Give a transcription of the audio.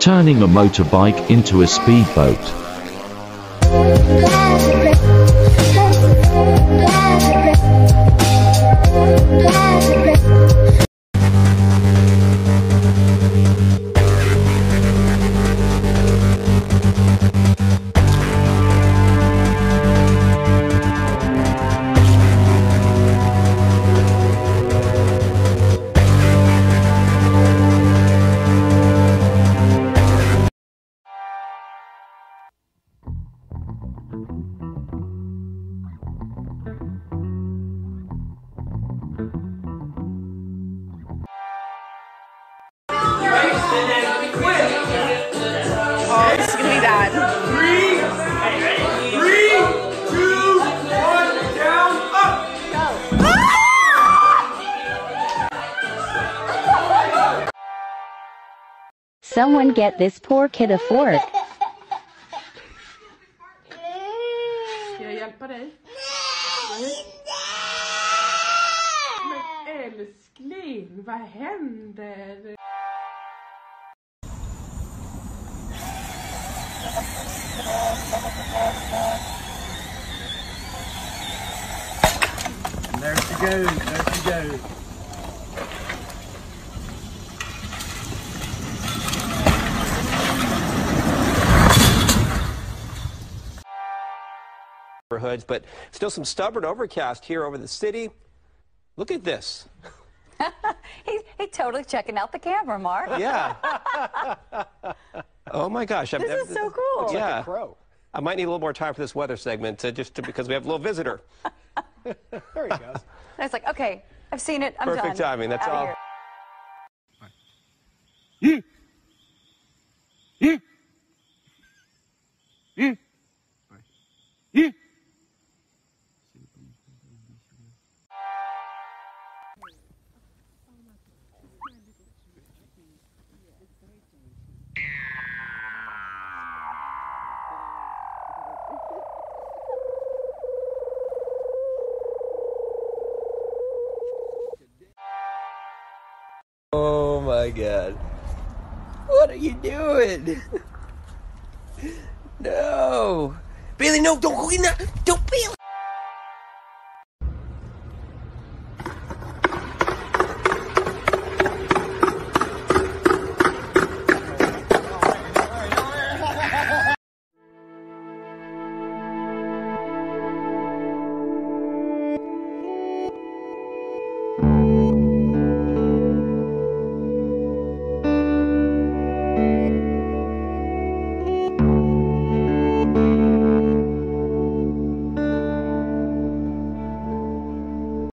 Turning a motorbike into a speedboat. Oh, this is gonna be bad. 3, 2, 1, down, up. Go. Ah! Someone get this poor kid a fork. And there she goes, there she goes. Neighborhoods, but still some stubborn overcast here over the city. Look at this. He's totally checking out the camera, Mark. Yeah. Oh my gosh. This is so cool. It's like a crow. I might need a little more time for this weather segment, because we have a little visitor. There he goes. I was like, okay, I've seen it. I'm done. Perfect timing. That's all. Oh my God. What are you doing? No. Bailey, no, don't go in there. Don't, Bailey.